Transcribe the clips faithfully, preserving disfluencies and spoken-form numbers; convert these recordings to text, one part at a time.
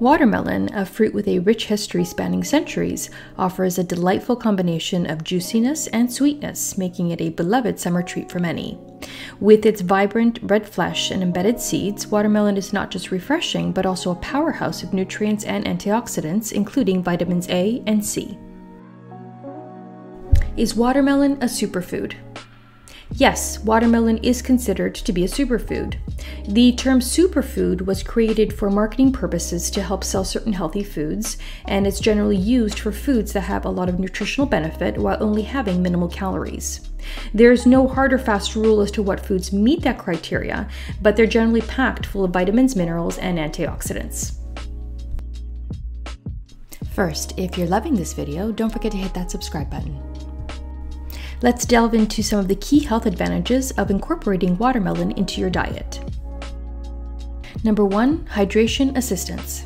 Watermelon, a fruit with a rich history spanning centuries, offers a delightful combination of juiciness and sweetness, making it a beloved summer treat for many. With its vibrant red flesh and embedded seeds, watermelon is not just refreshing, but also a powerhouse of nutrients and antioxidants, including vitamins A and C. Is watermelon a superfood? Yes, watermelon is considered to be a superfood. The term superfood was created for marketing purposes to help sell certain healthy foods, and it's generally used for foods that have a lot of nutritional benefit while only having minimal calories. There's no hard or fast rule as to what foods meet that criteria, but they're generally packed full of vitamins, minerals, and antioxidants. First, if you're loving this video, don't forget to hit that subscribe button. Let's delve into some of the key health advantages of incorporating watermelon into your diet. Number one, hydration assistance.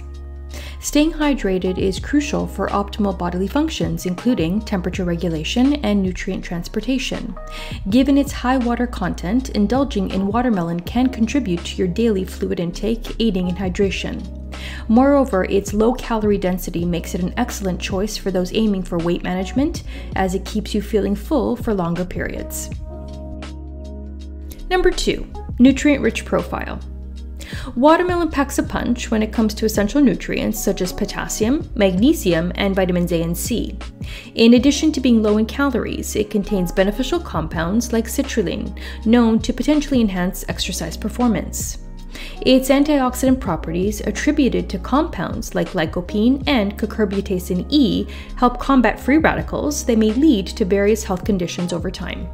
Staying hydrated is crucial for optimal bodily functions, including temperature regulation and nutrient transportation. Given its high water content, indulging in watermelon can contribute to your daily fluid intake, aiding in hydration. Moreover, its low calorie density makes it an excellent choice for those aiming for weight management, as it keeps you feeling full for longer periods. Number two, nutrient-rich profile. Watermelon packs a punch when it comes to essential nutrients such as potassium, magnesium, and vitamins A and C. In addition to being low in calories, it contains beneficial compounds like citrulline, known to potentially enhance exercise performance. Its antioxidant properties, attributed to compounds like lycopene and cucurbitacin E, help combat free radicals that may lead to various health conditions over time.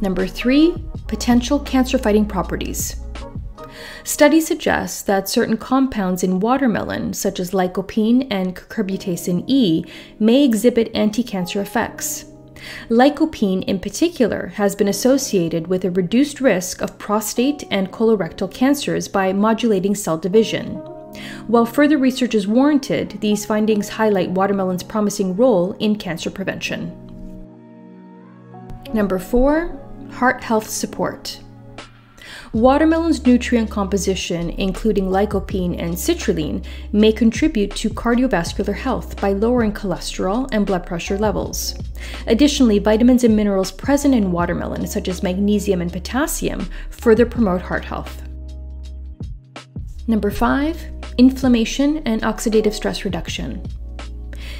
Number three, potential cancer-fighting properties. Studies suggest that certain compounds in watermelon, such as lycopene and cucurbitacin E, may exhibit anti-cancer effects. Lycopene, in particular, has been associated with a reduced risk of prostate and colorectal cancers by modulating cell division. While further research is warranted, these findings highlight watermelon's promising role in cancer prevention. Number four, heart health support. Watermelon's nutrient composition, including lycopene and citrulline, may contribute to cardiovascular health by lowering cholesterol and blood pressure levels. Additionally, vitamins and minerals present in watermelon, such as magnesium and potassium, further promote heart health. Number five, inflammation and oxidative stress reduction.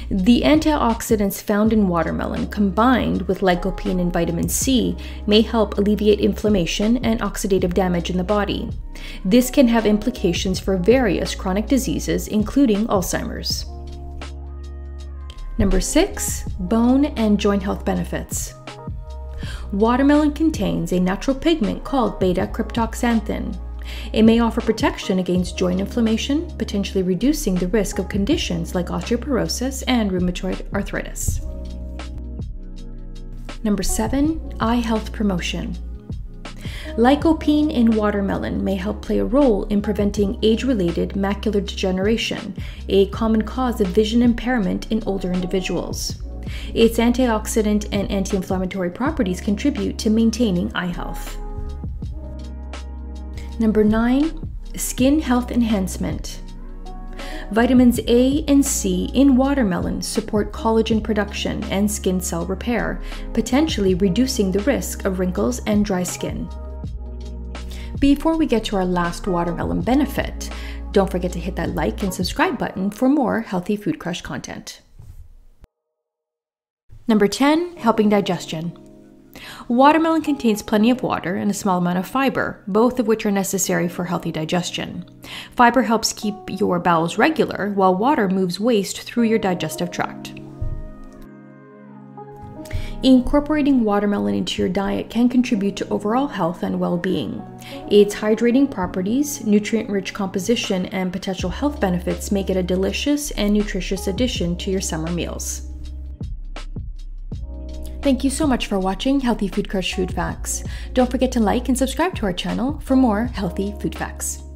The antioxidants found in watermelon, combined with lycopene and vitamin C, may help alleviate inflammation and oxidative damage in the body. This can have implications for various chronic diseases, including Alzheimer's. Number six, bone and joint health benefits. Watermelon contains a natural pigment called beta-cryptoxanthin. It may offer protection against joint inflammation, potentially reducing the risk of conditions like osteoporosis and rheumatoid arthritis. Number seven, eye health promotion. Lycopene in watermelon may help play a role in preventing age-related macular degeneration, a common cause of vision impairment in older individuals. Its antioxidant and anti-inflammatory properties contribute to maintaining eye health. Number nine, skin health enhancement. Vitamins A and C in watermelon support collagen production and skin cell repair, potentially reducing the risk of wrinkles and dry skin. Before we get to our last watermelon benefit, don't forget to hit that like and subscribe button for more Healthy Food Crush content. Number ten, helping digestion. Watermelon contains plenty of water and a small amount of fiber, both of which are necessary for healthy digestion. Fiber helps keep your bowels regular, while water moves waste through your digestive tract. Incorporating watermelon into your diet can contribute to overall health and well-being. Its hydrating properties, nutrient-rich composition, and potential health benefits make it a delicious and nutritious addition to your summer meals. Thank you so much for watching Healthy Food Crush Food Facts. Don't forget to like and subscribe to our channel for more healthy food facts.